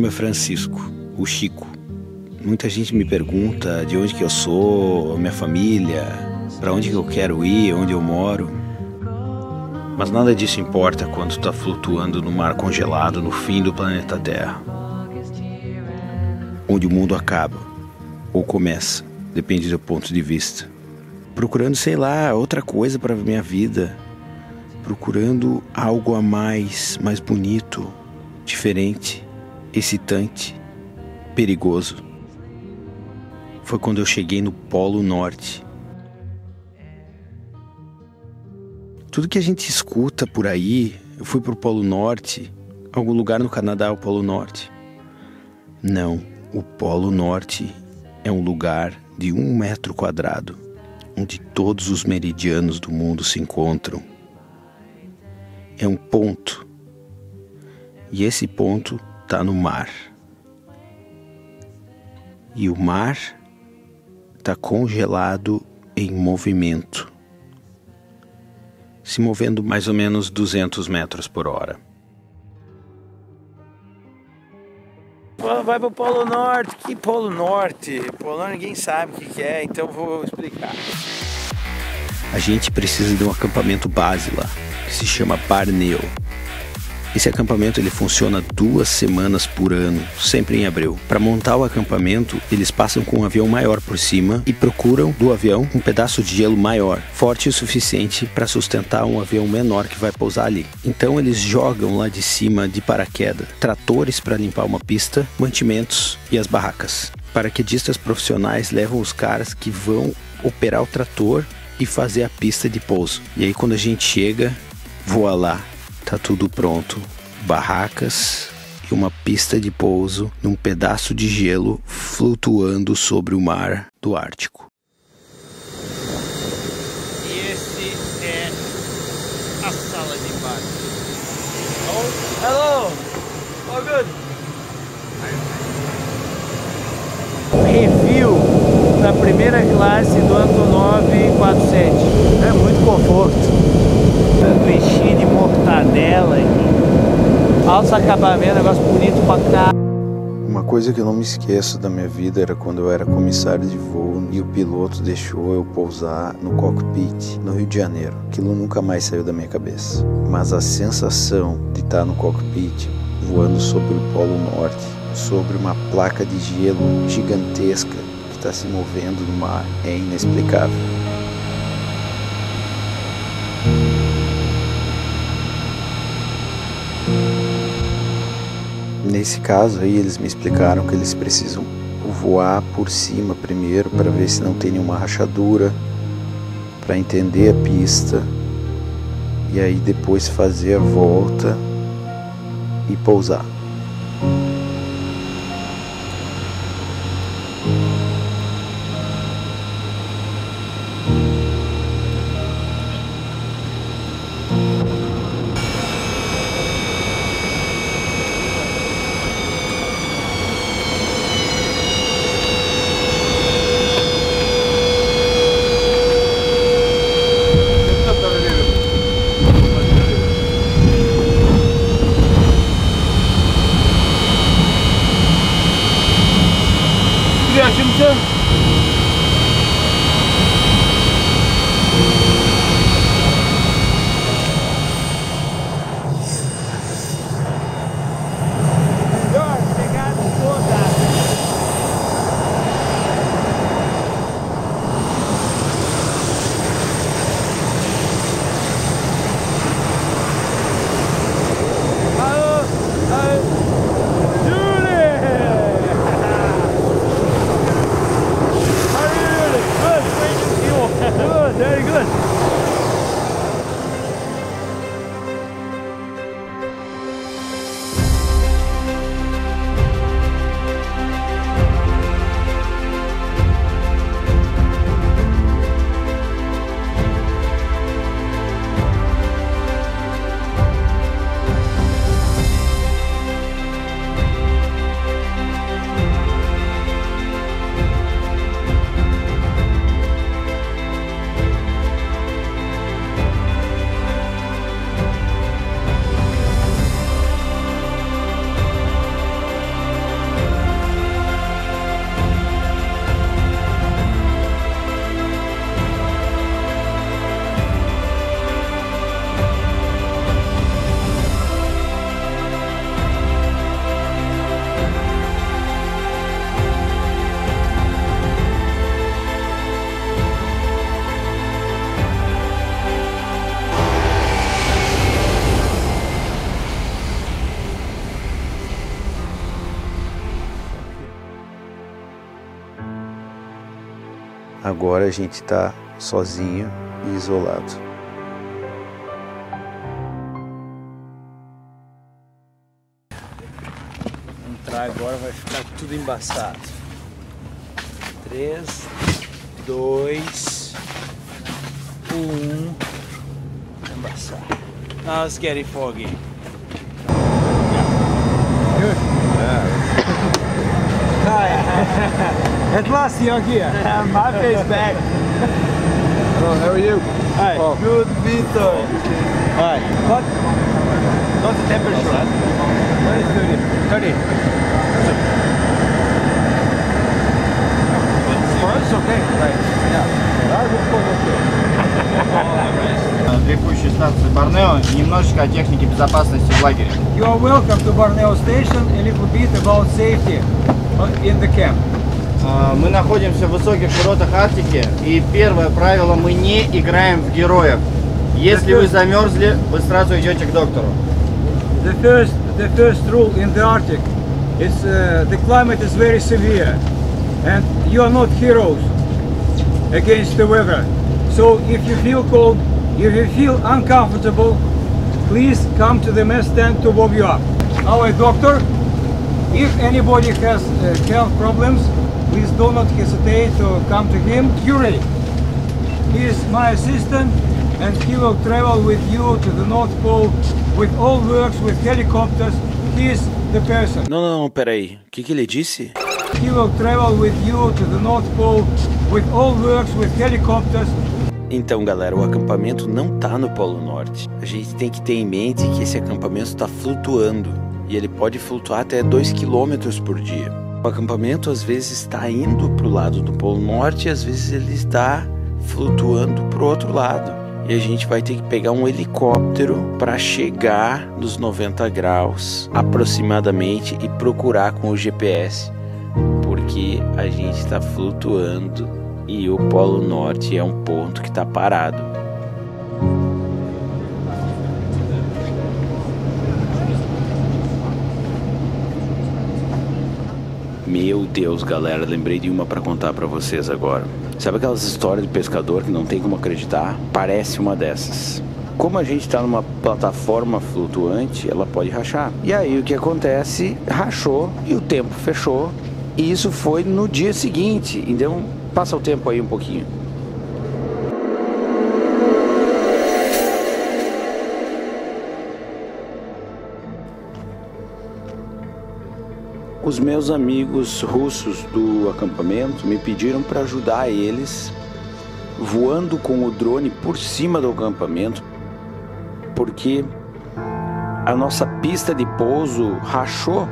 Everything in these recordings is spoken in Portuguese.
nome é Francisco, o Chico. Muita gente me pergunta de onde que eu sou, minha família, para onde que eu quero ir, onde eu moro. Mas nada disso importa quando está flutuando no mar congelado no fim do planeta Terra. Onde o mundo acaba, ou começa, depende do ponto de vista. Procurando, sei lá, outra coisa para minha vida. Procurando algo a mais, mais bonito, diferente, excitante, perigoso. Foi quando eu cheguei no Polo Norte. Tudo que a gente escuta por aí, eu fui pro Polo Norte, algum lugar no Canadá é o Polo Norte. Não, o Polo Norte é um lugar de 1 metro quadrado, onde todos os meridianos do mundo se encontram. É um ponto, e esse ponto tá no mar. E o mar tá congelado em movimento, se movendo mais ou menos 200 metros por hora. Vai pro Polo Norte. Que Polo Norte? Polo Norte ninguém sabe o que é, então vou explicar. A gente precisa de um acampamento base lá, que se chama Parneu. Esse acampamento ele funciona 2 semanas por ano, sempre em abril. Para montar o acampamento, eles passam com um avião maior por cima e procuram do avião um pedaço de gelo maior, forte o suficiente para sustentar um avião menor que vai pousar ali. Então eles jogam lá de cima de paraquedas, tratores para limpar uma pista, mantimentos e as barracas. Paraquedistas profissionais levam os caras que vão operar o trator e fazer a pista de pouso. E aí quando a gente chega, voa lá. Tá tudo pronto, barracas e uma pista de pouso num pedaço de gelo flutuando sobre o mar do Ártico. E esse é a sala de embarque. Oh, hello! All good! Review na primeira classe do Antonov 47. É muito conforto. Sanduichinho de mortadela aqui. Alto acabamento, negócio bonito pra cá. Uma coisa que eu não me esqueço da minha vida era quando eu era comissário de voo e o piloto deixou eu pousar no cockpit no Rio de Janeiro. Aquilo nunca mais saiu da minha cabeça. Mas a sensação de estar no cockpit voando sobre o Polo Norte, sobre uma placa de gelo gigantesca que está se movendo no mar, é inexplicável. Nesse caso aí eles me explicaram que eles precisam voar por cima primeiro para ver se não tem nenhuma rachadura, para entender a pista e aí depois fazer a volta e pousar. Agora a gente está sozinho e isolado. Entrar agora vai ficar tudo embaçado. 3, 2, 1. Embaçado. Now it's getting foggy. At last you're here. My face back. Hello, how are you? Hi. Oh. Good, Vito. Hi. What? What's the temperature? What is 30? 30. For us, okay. Right. Yeah. I would go okay. Андрейку 16 Барнео. Немножечко о технике безопасности в лагере. You are welcome to Barneo Station. A little bit about safety in the camp. Мы находимся в высоких широтах Арктики, и первое правило, мы не играем в героев. Если вы замерзли, вы сразу идете к доктору. The first rule in the Arctic is the climate is very severe, and you are not heroes against the weather. So if you feel cold, if you feel uncomfortable, please come to the mess tent to warm you up. Our doctor, if anybody has health problems, please do not hesitate to come to him. Yuri, he is my assistant, and he will travel with you to the North Pole with all works, with helicopters. He is the person. Não, peraí. O que ele disse? He will travel with you to the North Pole with all works, with helicopters. Então, galera, o acampamento não tá no Polo Norte. A gente tem que ter em mente que esse acampamento está flutuando e ele pode flutuar até 2 km por dia. O acampamento às vezes está indo para o lado do Polo Norte e às vezes ele está flutuando para o outro lado. E a gente vai ter que pegar um helicóptero para chegar nos 90 graus aproximadamente e procurar com o GPS, porque a gente está flutuando e o Polo Norte é um ponto que está parado. Meu Deus, galera, lembrei de uma para contar para vocês agora. Sabe aquelas histórias de pescador que não tem como acreditar? Parece uma dessas. Como a gente está numa plataforma flutuante, ela pode rachar. E aí o que acontece? Rachou e o tempo fechou. E isso foi no dia seguinte. Então passa o tempo aí um pouquinho. Os meus amigos russos do acampamento me pediram para ajudar eles voando com o drone por cima do acampamento, porque a nossa pista de pouso rachou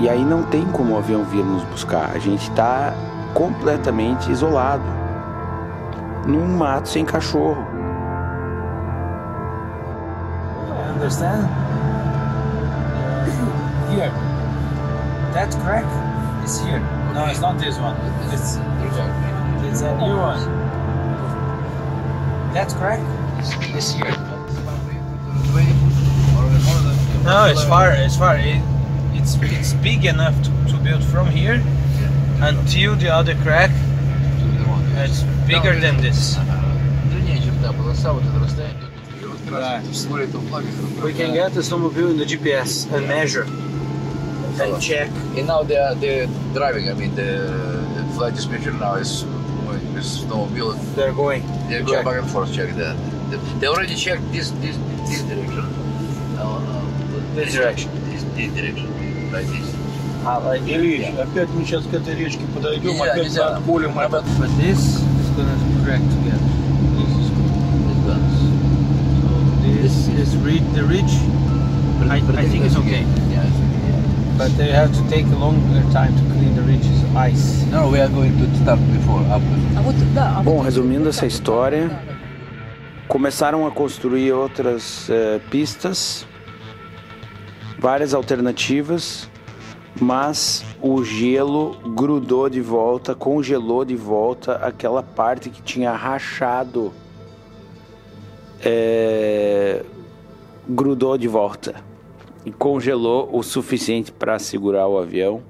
e aí não tem como o avião vir nos buscar. A gente está completamente isolado, num mato sem cachorro. Understand? Yeah. That crack is here. Okay. No, it's not this one. It's a new one. That crack is here. No, it's far. It's far. It's big enough to build from here until the other crack. It's bigger than this. We can get some of you in the GPS and measure. And check. And now they're driving. I mean, the flight dispatcher now is with snowmobile. They're going back and forth. Check that. They already checked this direction. This direction. Like this. Like this. Опять мы сейчас к этой речке подойдем, опять за полем. But this is gonna crack together. This is the ridge. I think it's okay. But they have to take a longer time to clean the ridges of ice. No, we are going to start before after. Bom, resumindo essa história, começaram a construir outras pistas, várias alternativas, mas o gelo grudou de volta, congelou de volta aquela parte que tinha rachado, grudou de volta. E congelou o suficiente para segurar o avião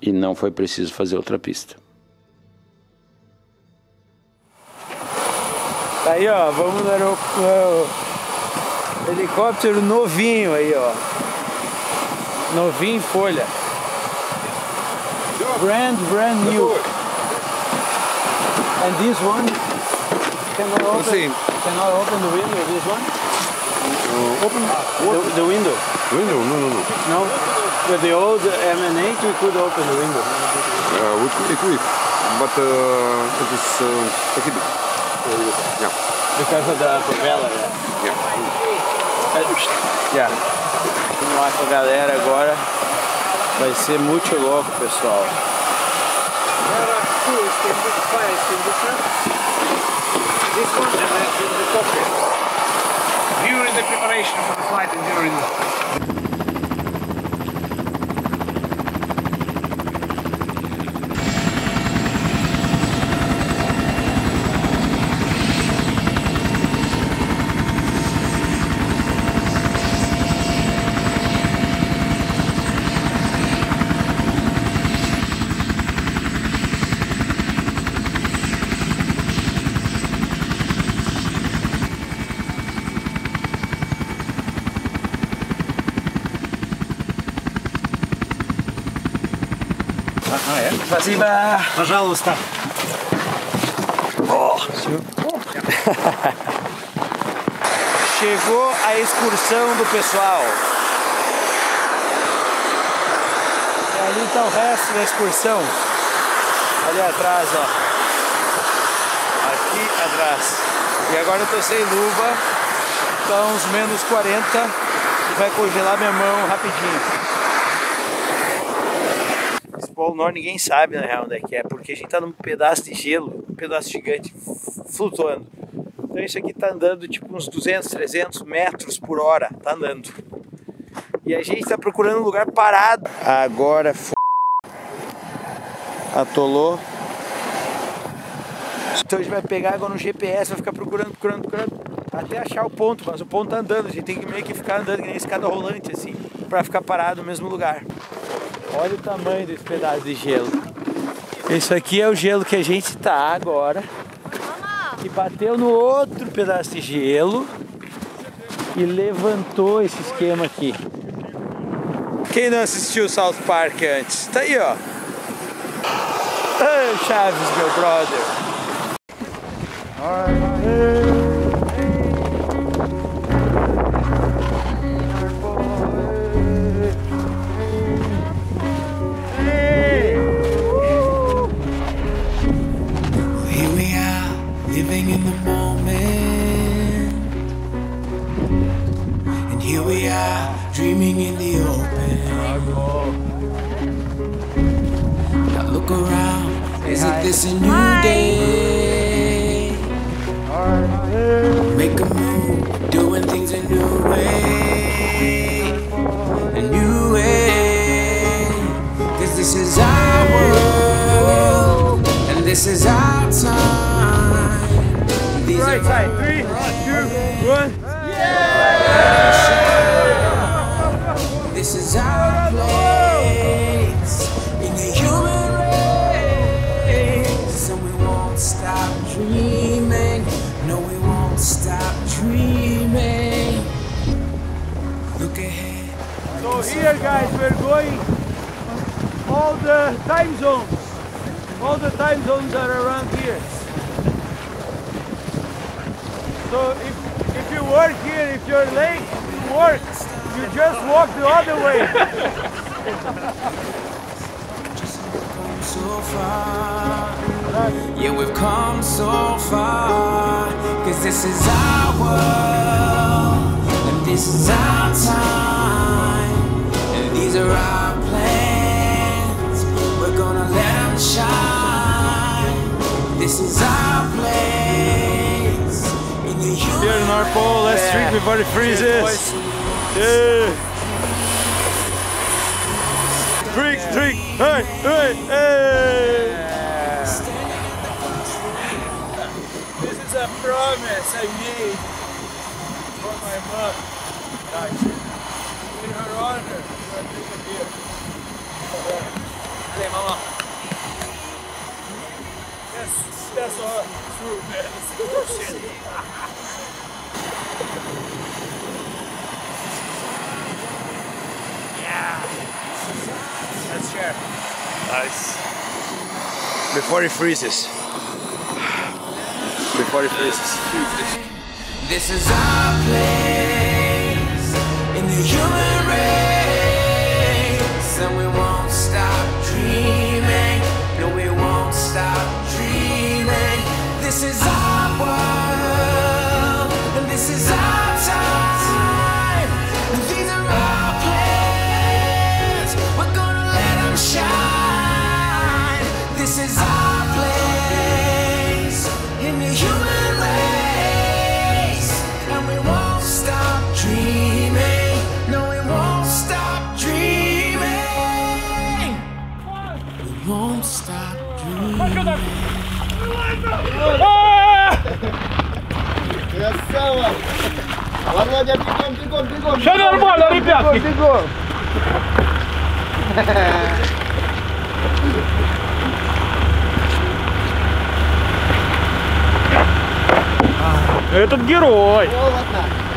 e não foi preciso fazer outra pista. Aí, ó, vamos no helicóptero novinho aí, ó. Novinho em folha. Brand new. And this one cannot open the window, this one? Open the window. Window? No. No? With the old M&H we could open the window. We could. But it is prohibited. Yeah. Because of the favela, yeah. Yeah. Vamos lá com a galera agora. Vai ser muito louco, pessoal. This one and the cockpit. During the preparation for the flight and during the... Спасибо. Пожалуйста. Chegou a excursão do pessoal. E ali está o resto da excursão. Ali atrás, ó. Aqui atrás. E agora eu tô sem luva. Tá uns menos 40. E vai congelar minha mão rapidinho. Polo Norte ninguém sabe na real onde é que é, porque a gente tá num pedaço de gelo, um pedaço gigante flutuando. Então isso aqui tá andando tipo uns 200, 300 metros por hora, tá andando. E a gente tá procurando um lugar parado. Agora atolou. Então a gente vai pegar agora no GPS, vai ficar procurando, até achar o ponto, mas o ponto tá andando. A gente tem que meio que ficar andando que nem escada rolante assim, pra ficar parado no mesmo lugar. Olha o tamanho desse pedaço de gelo. Esse aqui é o gelo que a gente tá agora. Que bateu no outro pedaço de gelo e levantou esse esquema aqui. Quem não assistiu South Park antes? Tá aí, ó. Oh, Chaves, meu brother. All right. Dreaming in the open. Now look around. Isn't this a new day? Make a move, doing things a new way. A new way. Cause this is our world. And this is our time. These are right side. 3, 2, 1. Yeah! This is our place in the human race, and we won't stop dreaming. No, we won't stop dreaming. Look ahead. So here, guys, we're going all the time zones. All the time zones are around here. So if you work here, if you're late, you work. You just walk the other way. Just come so far. Yeah, we've come so far. Cause this is our world. And this is our time. And these are our plans. We're gonna let them shine. This is our place. In the human here in our pole, let's drink before it freezes. Yeah. Drink, hey. This is a promise I made for my mom. In her honor, I drink a beer. Hey, mama. Yes. that's our fruit, man. It's bullshit. Yeah. That's sharp. Nice. Before it freezes. Before it freezes. This is our place in the human race, and we won't stop dreaming. No, we won't stop dreaming. This is our world, and this is our time, and these are our plans. We're gonna let them shine. This is our place in the human race. Красава! Володя, бегом, бегом, бегом! Все нормально, ребятки! Бегом, бегом! Этот герой! Холодно!